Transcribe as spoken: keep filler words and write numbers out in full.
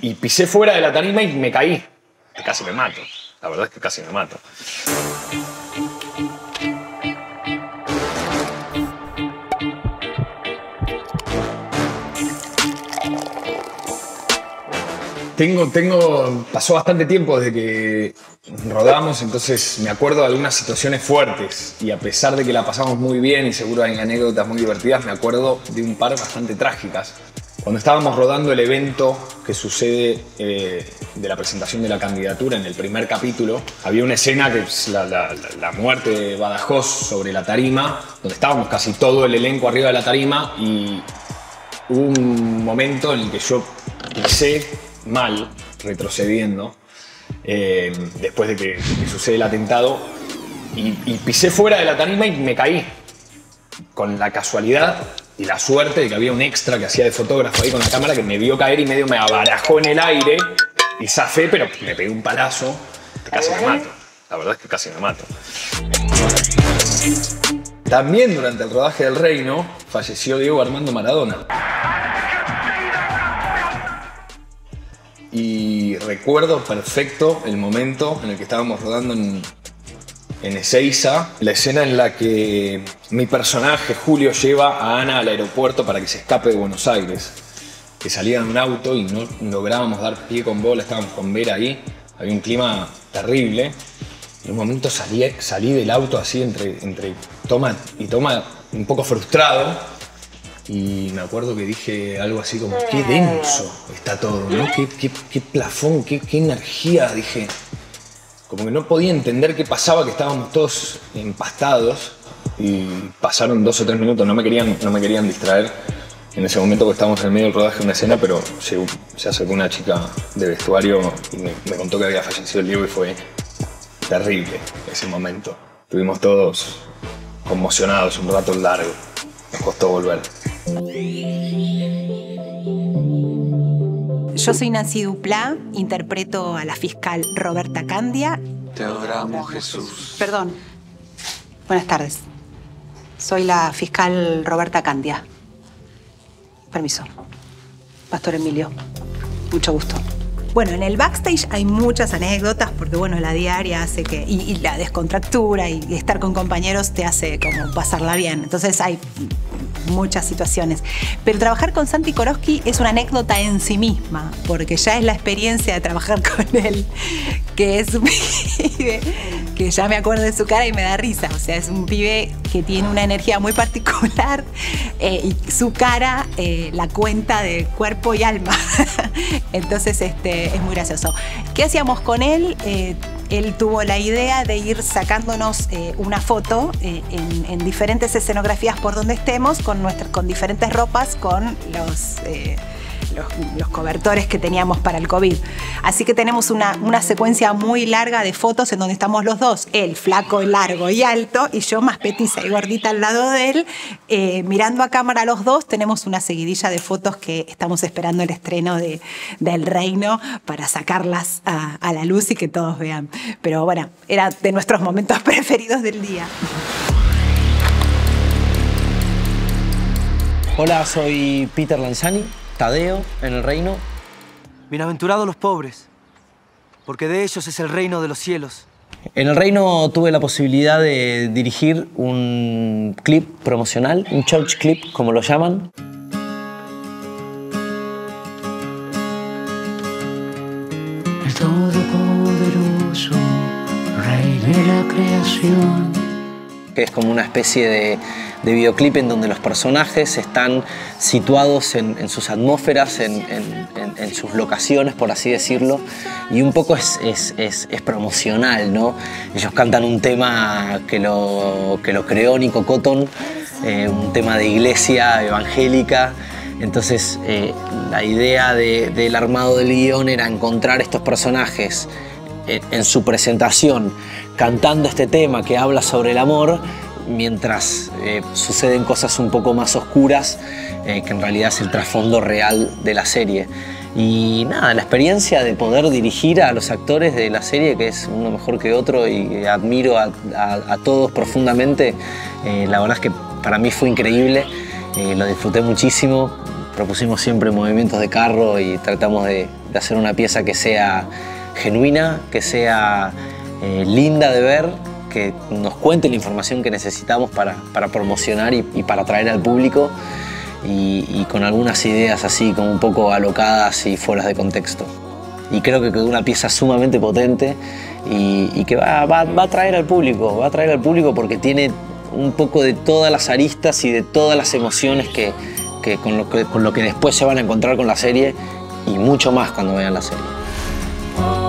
y pisé fuera de la tarima y me caí. Casi me mato. La verdad es que casi me mato. Tengo, tengo, pasó bastante tiempo desde que rodamos, entonces me acuerdo de algunas situaciones fuertes y a pesar de que la pasamos muy bien y seguro hay anécdotas muy divertidas, me acuerdo de un par bastante trágicas. Cuando estábamos rodando el evento que sucede eh, de la presentación de la candidatura en el primer capítulo, había una escena que es la, la, la muerte de Badajoz sobre la tarima, donde estábamos casi todo el elenco arriba de la tarima y hubo un momento en el que yo pisé mal, retrocediendo, eh, después de que, que sucede el atentado, y, y pisé fuera de la tarima y me caí. Con la casualidad y la suerte de que había un extra que hacía de fotógrafo ahí con la cámara que me vio caer y medio me abarajó en el aire y zafé, pero me pegué un palazo que casi me mato. La verdad es que casi me mato. También durante el rodaje del Reino falleció Diego Armando Maradona. Y recuerdo perfecto el momento en el que estábamos rodando en, en Ezeiza, la escena en la que mi personaje, Julio, lleva a Ana al aeropuerto para que se escape de Buenos Aires. Que salía de un auto y no lográbamos dar pie con bola, estábamos con Vera ahí, había un clima terrible. En un momento salí, salí del auto así entre, entre toma y toma, un poco frustrado. Y me acuerdo que dije algo así como, qué denso está todo, ¿no? Qué, qué, qué plafón, qué, qué energía, dije. Como que no podía entender qué pasaba, que estábamos todos empastados. Y pasaron dos o tres minutos, no me querían, no me querían distraer. En ese momento que estábamos en el medio del rodaje de una escena, pero se, se acercó una chica de vestuario y me, me contó que había fallecido el Diego y fue terrible ese momento. Estuvimos todos conmocionados un rato largo, nos costó volver. Yo soy Nancy Dupláa, interpreto a la fiscal Roberta Candia. Te adoramos, Jesús. Perdón. Buenas tardes. Soy la fiscal Roberta Candia. Permiso. Pastor Emilio. Mucho gusto. Bueno, en el backstage hay muchas anécdotas porque, bueno, la diaria hace que... Y, y la descontractura y estar con compañeros te hace como pasarla bien. Entonces hay muchas situaciones. Pero trabajar con Santi Korosky es una anécdota en sí misma porque ya es la experiencia de trabajar con él que es un pibe que ya me acuerdo de su cara y me da risa. O sea, es un pibe que tiene una energía muy particular eh, y su cara eh, la cuenta de cuerpo y alma. Entonces, este... es muy gracioso. ¿Qué hacíamos con él? Eh, él tuvo la idea de ir sacándonos eh, una foto eh, en, en diferentes escenografías por donde estemos, con, nuestra, con diferentes ropas, con los, eh, los, los cobertores que teníamos para el COVID. Así que tenemos una, una secuencia muy larga de fotos en donde estamos los dos, él flaco, largo y alto, y yo más petiza y gordita al lado de él. Eh, mirando a cámara los dos, tenemos una seguidilla de fotos que estamos esperando el estreno de, de El Reino para sacarlas a, a la luz y que todos vean. Pero bueno, era de nuestros momentos preferidos del día. Hola, soy Peter Lanzani, Tadeo, en El Reino. Bienaventurados los pobres, porque de ellos es el reino de los cielos. En El Reino tuve la posibilidad de dirigir un clip promocional, un church clip, como lo llaman. El Todopoderoso, Rey de la Creación. Que es como una especie de, de videoclip en donde los personajes están situados en, en sus atmósferas, en, en, en, en sus locaciones, por así decirlo, y un poco es, es, es, es promocional, ¿no? Ellos cantan un tema que lo, que lo creó Nico Cotton, eh, un tema de iglesia evangélica. Entonces, eh, la idea de, del armado del guión era encontrar estos personajes en su presentación, cantando este tema que habla sobre el amor, mientras eh, suceden cosas un poco más oscuras, eh, que en realidad es el trasfondo real de la serie. Y nada, la experiencia de poder dirigir a los actores de la serie, que es uno mejor que otro y admiro a, a, a todos profundamente, eh, la verdad es que para mí fue increíble, eh, lo disfruté muchísimo, propusimos siempre movimientos de carro y tratamos de de hacer una pieza que sea genuina, que sea eh, linda de ver, que nos cuente la información que necesitamos para, para promocionar y, y para atraer al público, y, y con algunas ideas así como un poco alocadas y fuera de contexto. Y creo que quedó una pieza sumamente potente y, y que va, va, va a atraer al público, va a atraer al público porque tiene un poco de todas las aristas y de todas las emociones que, que, con, lo que con lo que después se van a encontrar con la serie, y mucho más cuando vean la serie.